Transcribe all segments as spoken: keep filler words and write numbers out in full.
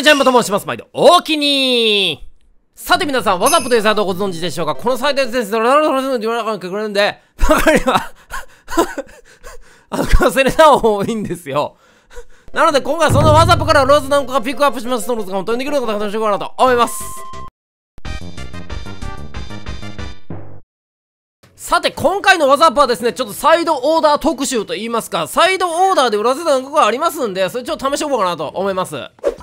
りちゃんまと申します。毎度、おおきにさて皆さん、WhatsAppというサイトをご存知でしょうか。このサイトですね、ドラドラドラドラドラドラドラドラドラドラあの、忘れた方が多いんですよ。なので、今回はその WhatsApp からローズ何個かピックアップします。そのローズが本当にできるのか楽しみにしていこうかなと思います。さて、今回の WhatsApp はですね、ちょっとサイドオーダー特集といいますか、サイドオーダーで売らせた何個かありますんで、それちょっと試しておこうかなと思います。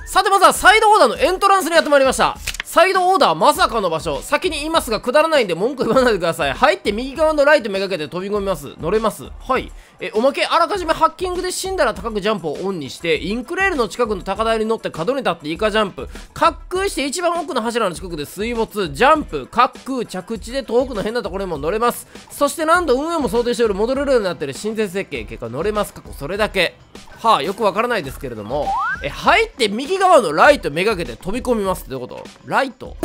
さて、まずはサイドオーダーのエントランスにやってまいりました。サイドオーダーまさかの場所。先に言いますが、くだらないんで文句言わないでください。入って右側のライトめがけて飛び込みます。乗れます。はい。え、おまけ、あらかじめハッキングで死んだら高くジャンプをオンにして、インクレールの近くの高台に乗って角に立ってイカジャンプ。滑空して一番奥の柱の近くで水没、ジャンプ、滑空、着地で遠くの変なところにも乗れます。そしてなんと運営も想定しておる戻れるようになっている新設設計。結果乗れます。過去それだけ。はあ、よくわからないですけれども。え、入って右側のライトめがけて飛び込みますってどういうこと？ライト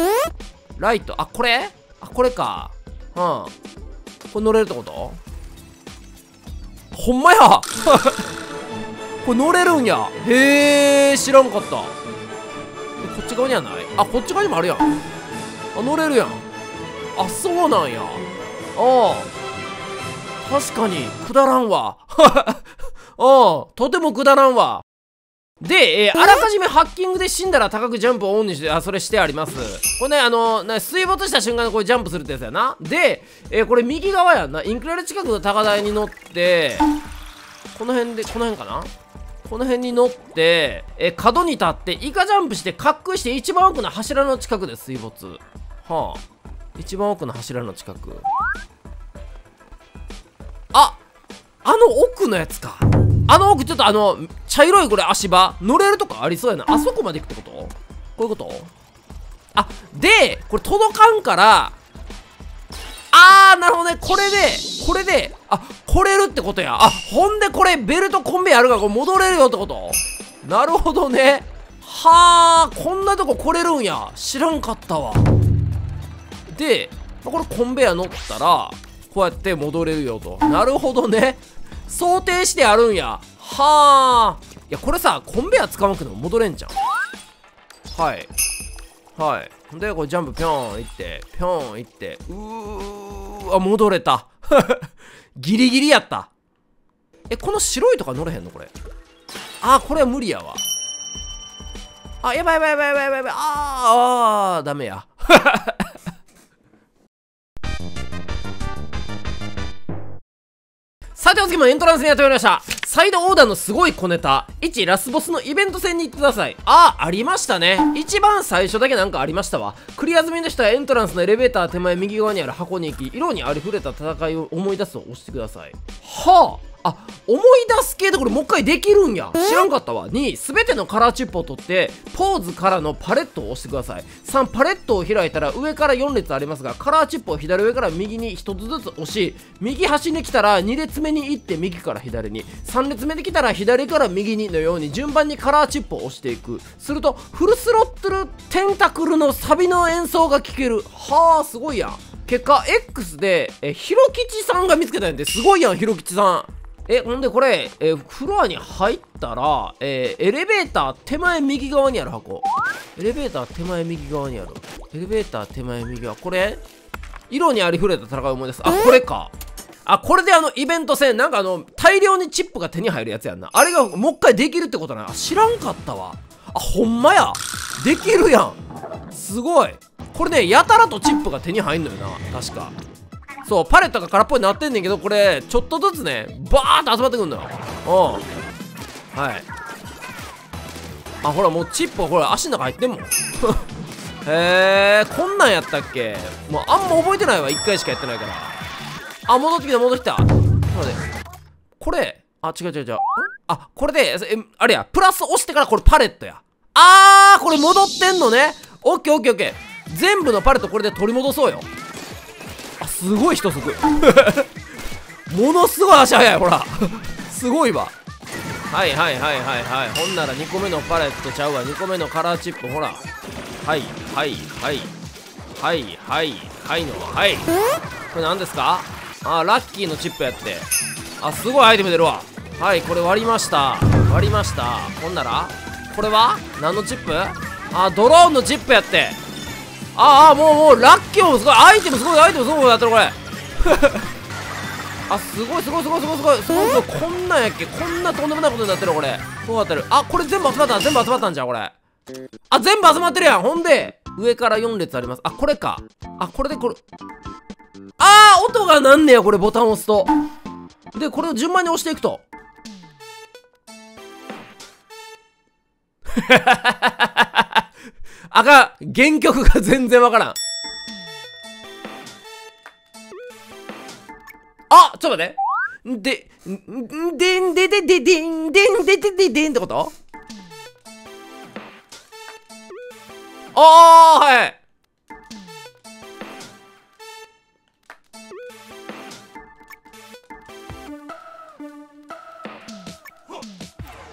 ライトあ、これあ、これか。うん。これ乗れるってこと？ほんまやこれ乗れるんや。へえ、知らんかった。こっち側にはない？あ、こっち側にもあるやん。あ、乗れるやん。あ、そうなんや。ああ。確かに、くだらんわ。うん、とてもくだらんわ。で、えー、あらかじめハッキングで死んだら高くジャンプをオンにして、あ、それしてあります。これね、あの、ね、水没した瞬間にこれジャンプするってやつやな。で、えー、これ右側やんな。インクレール近くの高台に乗って、この辺で、この辺かな？この辺に乗って、えー、角に立って、イカジャンプして、滑空して一番奥の柱の近くで水没。はあ。一番奥の柱の近く。あ、あの奥のやつか。あの奥ちょっとあの茶色いこれ足場乗れるとかありそうやな。あそこまで行くってこと？こういうこと？あ、でこれ届かんから、あーなるほどね。これでこれであ、来れるってことや。あ、ほんでこれベルトコンベヤーあるからこれ戻れるよってこと？なるほどね。はあ、こんなとこ来れるんや。知らんかったわ。で、まあ、これコンベヤー乗ったらこうやって戻れるよと。なるほどね。想定してあるんや。はあ。いや、これさ、コンベヤー使わなくても戻れんじゃん。はい。はい。で、これジャンプぴょんいって、ぴょんいって、うー、あ、戻れた。ギリギリやった。え、この白いとか乗れへんのこれ。あ、これは無理やわ。あ、やばいやばいやばいやばいやばい。あー、あー、ダメや。さて、お次もエントランスにやってまいりました。サイドオーダーのすごい小ネタ。いち、ラスボスのイベント戦に行ってください。ああ、ありましたね。一番最初だけなんかありましたわ。クリア済みの人はエントランスのエレベーター手前右側にある箱に行き、色にありふれた戦いを思い出すと押してください。はあ、あ、思い出す系でこれもう一回できるんや。知らんかったわ。に、すべてのカラーチップを取って、ポーズからのパレットを押してください。さん、パレットを開いたら上からよん列ありますが、カラーチップを左上から右にひとつずつ押し、右端に来たらに列目に行って右から左に、さん列目できたら左から右にのように順番にカラーチップを押していく。するとフルスロットルテンタクルのサビの演奏が聴ける。はあ、すごいやん。結果 X でえひろきちさんが見つけたんやで。すごいやん、ひろきちさん。え、ほんでこれえフロアに入ったら、えー、エレベーター手前右側にある箱。エレベーター手前右側にあるエレベーター手前右側、これ色にありふれた戦いを思い出す。あ、これか。あ、これであのイベント戦、なんかあの大量にチップが手に入るやつやんな。あれがもう一回できるってことな。知らんかったわ。あ、ほんまや、できるやん。すごい。これね、やたらとチップが手に入んのよな、確か。そう、パレットが空っぽになってんねんけど、これちょっとずつねバーッと集まってくんのよ。うん、はい。あ、ほらもうチップはほら足の中入ってんもん。へえ、こんなんやったっけ。もうあんま覚えてないわ、いっかいしかやってないから。あ、戻ってきた、戻ってきた。ちょっと待って。これ、あ、違う違う違う。あ、これで、え、あれや、プラス押してからこれパレットや。あー、これ戻ってんのね。オッケーオッケーオッケー。全部のパレットこれで取り戻そうよ。あ、すごい一足。ものすごい足速い、ほら。すごいわ。はいはいはいはいはい。ほんならにこめのパレットちゃうわ。にこめのカラーチップ、ほら。はいはいはい。はいはいはいの、はい。これ何ですか？あ、ラッキーのチップやって。あ、すごいアイテム出るわ。はい、これ割りました割りました。ほんならこれは何のチップ？あ、ドローンのチップやって。ああ、もうもうラッキョもすごい、アイテムすごい、アイテムすごいことやってるこれあ、すごいすごいすごいすごいすごいすごい、こんなんやっけ、こんなとんでもないことになってるこれ。こうなってる。あ、これ全部集まった、全部集まったんじゃんこれ。あ、全部集まってるやん。ほんで上からよん列あります。あ、これか。あ、これでこれ、あー、音がなんねやこれ、ボタンを押すと。でこれを順番に押していくとあかん、原曲が全然わからん。あ、ちょっと待って。で、んでんででででんでんででででんってこと？あー、はい。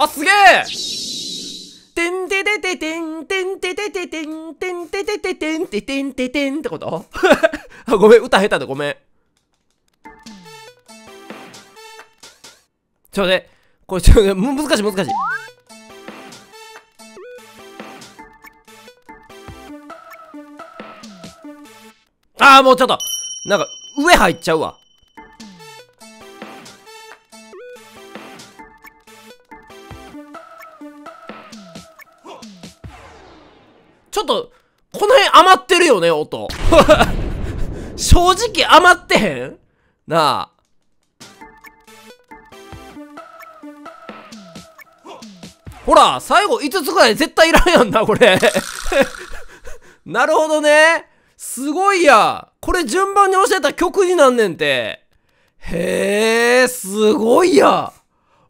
あ、すげえ！てんててててんてんててててんてんててててんててんててんってこと？あ、ごめん、歌下手でごめん。ちょっとね、これちょっと難しい難しい。あー、もうちょっとなんか上入っちゃうわ。ちょっと、この辺余ってるよね、音。正直余ってへん？なあ。ほら、最後いつつぐらい絶対いらんやんな、これ。なるほどね。すごいや。これ順番に教えたら曲になんねんて。へえ、すごいや。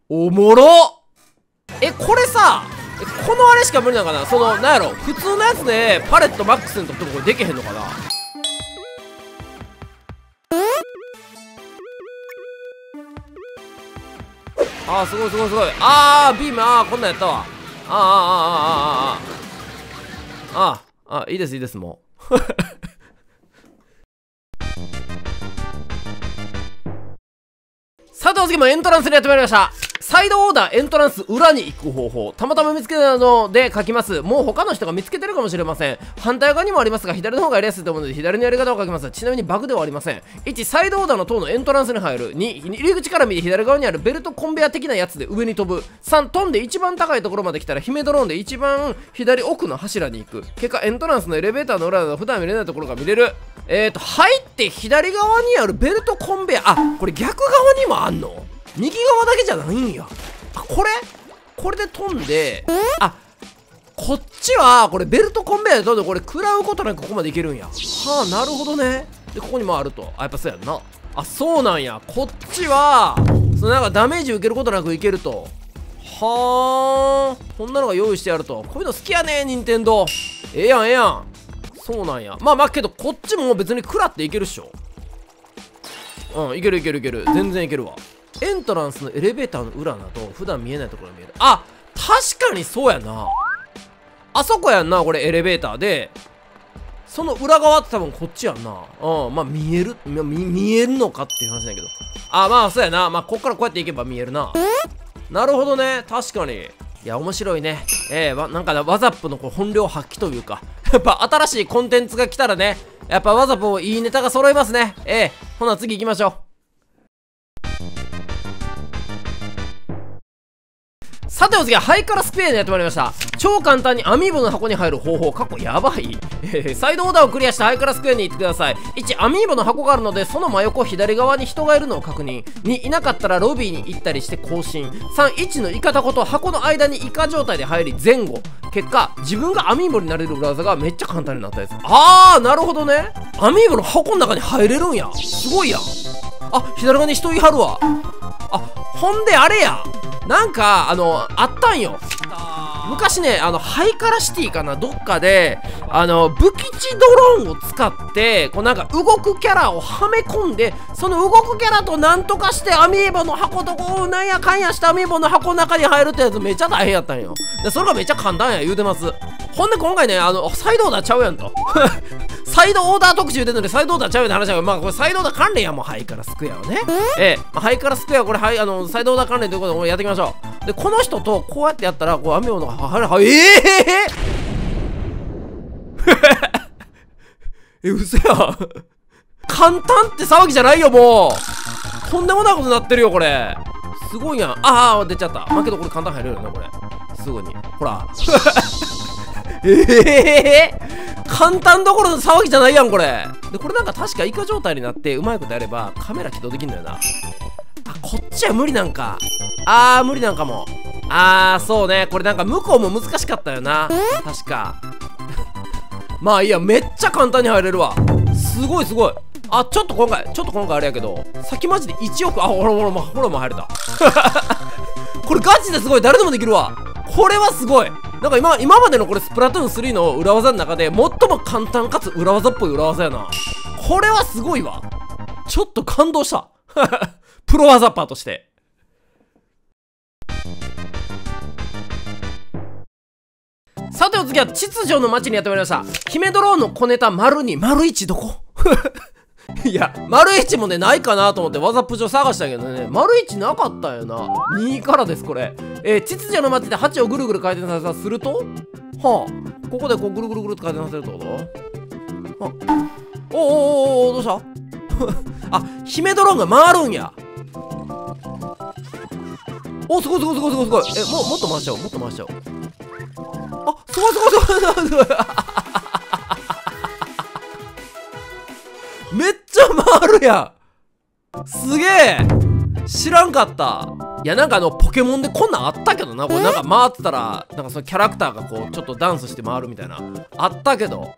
おもろ。え、これさ、このあれしか無理なのかな、その、なんやろ、普通のやつでパレットマックスにとってもこれできへんのかな。あー、すごいすごいすごい。あー、ビーム、あー、こんなんやったわ。あー、あー、あー、あー、あー、あー、あー、いいですいいです、もうさて、お次もエントランスにやってまいりました。サイドオーダーエントランス裏に行く方法。たまたま見つけたので書きます。もう他の人が見つけてるかもしれません。反対側にもありますが、左の方がやりやすいと思うので、左のやり方を書きます。ちなみにバグではありません。いち、サイドオーダーの塔のエントランスに入る。に、入り口から見て左側にあるベルトコンベア的なやつで上に飛ぶ。さん、飛んで一番高いところまで来たら、姫ドローンで一番左奥の柱に行く。結果、エントランスのエレベーターの裏など普段見れないところが見れる。えーと、入って左側にあるベルトコンベア。あ、これ逆側にもあんの？右側だけじゃないんや。あ、これこれで飛んで、あ、こっちはこれベルトコンベヤーで飛んで、これ食らうことなくここまでいけるんや。はあ、なるほどね。でここにもあると。あ、やっぱそうやんな。あ、そうなんや。こっちはそのなんかダメージ受けることなくいけると。はあ、こんなのが用意してあると。こういうの好きやね、任天堂。ええやんええやん。そうなんや。まあまあけど、こっちも別に食らっていけるっしょ。うん、いけるいけるいける、全然いけるわ。エントランスのエレベーターの裏など普段見えないところが見える。あ、確かにそうやな。あそこやんな、これエレベーターで、その裏側って多分こっちやんな。うん、まあ見える、まあ、見, 見えるのかっていう話だけど、あ、まあそうやな。まあこっからこうやっていけば見えるな。なるほどね、確かに。いや、面白いね。えー、わなんかね、WhatsAppのこう本領発揮というか、やっぱ新しいコンテンツが来たらね、やっぱWhatsAppもいいネタが揃いますね。えー、ほな次行きましょう。さて、お次はハイカラスペアでやってまいりました。超簡単にアミーボの箱に入る方法。過去やばいサイドオーダーをクリアしたハイカラスクエアに行ってください。いち、アミーボの箱があるので、その真横左側に人がいるのを確認。に、いなかったらロビーに行ったりして更新。さん、いちのイカタコと箱の間にイカ状態で入り前後。結果、自分がアミーボになれる裏技がめっちゃ簡単になったやつ。あー、なるほどね。アミーボの箱の中に入れるんや。すごいやん。あ、左側に人いはるわ。あ、ほんであれや、なんかあのあったんよ。昔ね、あのハイカラシティかな、どっかであの武器地ドローンを使ってこうなんか動くキャラをはめ込んで、その動くキャラとなんとかしてアミーボの箱とこうなんやかんやしてアミーボの箱の中に入るってやつ、めっちゃ大変やったんよ。でそれがめっちゃ簡単や言うてます。ほんで今回ね、あのサイドオーダーちゃうやんとサイドオーダー特集出てるのにサイドオーダーちゃうよって話だけど、まあこれサイドオーダー関連やもん、ハイからスクエアをね。ええ、まあ、ハイからスクエア、これハイ、あのサイドオーダー関連ということでやっていきましょう。で、この人とこうやってやったら、こう、雨女が、は、は、えええ、嘘や。簡単って騒ぎじゃないよ、もう。とんでもないことになってるよ、これ。すごいやん。ああ、出ちゃった。まあけどこれ簡単入れるよね、これ。すぐに。ほら。ええー、簡単どころの騒ぎじゃないやん、これ。で、これなんか確かイカ状態になって、うまいことやればカメラ起動できんのよな。あ、こっちは無理なんか。あー、無理なんかも。あー、そうね。これなんか向こうも難しかったよな。確か。まあいいや、めっちゃ簡単に入れるわ。すごいすごい。あ、ちょっと今回、ちょっと今回あれやけど、先マジでいちおく、あ、ほらほら、ほらもう入れた。これガチですごい。誰でもできるわ。これはすごい。なんか今、今までのこれスプラトゥーンスリーの裏技の中で最も簡単かつ裏技っぽい裏技やな。これはすごいわ。ちょっと感動した。プロ技っぱとして。さてお次は秩序の街にやってまいりました。姫ドローンの小ネタ丸に、丸いちどこいや、丸いちもね、ないかなと思ってワザップ上探したけどね、丸いちなかったよな。にからです、これ。えー、秩序の街ではちをぐるぐる回転させ、するとはあ、ここでこうぐるぐるぐるって回転させるってことはあ、おーおーおー、どうしたあ、姫ドローンが回るんや。お、すごいすごいすごいすごいすごい。え、も、もっと回しちゃおう、もっと回しちゃおう。あ、すごいすごいすごいすごいすごいめっちゃ回るやん。すげえ、知らんかった。いや、なんかあのポケモンでこんなんあったけどな。これなんか回ってたらなんかそのキャラクターがこうちょっとダンスして回るみたいなあったけど、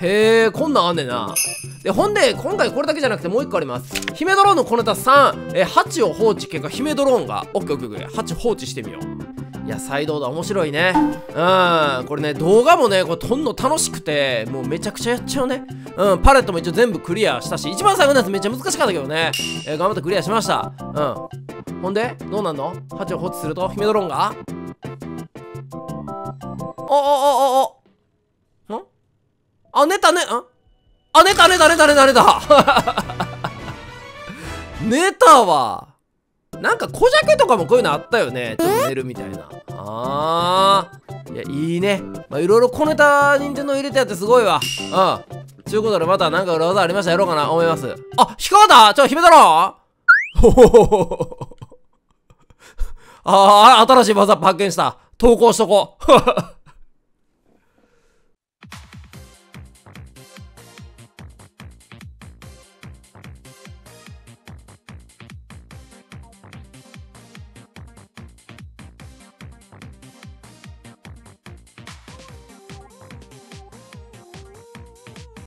へえ、こんなんあんねんな。で、ほんで今回これだけじゃなくてもう一個あります。姫ドローンの小ネタさん、え、はちを放置、結果姫ドローンがオッケーオッケーオッケー、はち放置してみよう。いや、サイドオーダー面白いね。うん、これね、動画もね、これ撮んの楽しくて、もうめちゃくちゃやっちゃうね。うん、パレットも一応全部クリアしたし、一番最後のやつめっちゃ難しかったけどね。えー、頑張ってクリアしました。うん。ほんで、どうなんの ?はち を放置すると、姫ドローンがおおおおおんあ、寝たね、んあ、寝た寝た寝た寝た寝た寝たわ。なんか小鮭とかもこういうのあったよね。ちょっと寝るみたいな。あー、いや、いいね。まあいろいろ小ネタ任天堂入れてやってすごいわ。うん。ちゅうことでまたなんか裏技ありましたらやろうかな思います。あ、ヒカだ、ちょ、姫だろほほほほ。あー、新しい技発見した。投稿しとこう。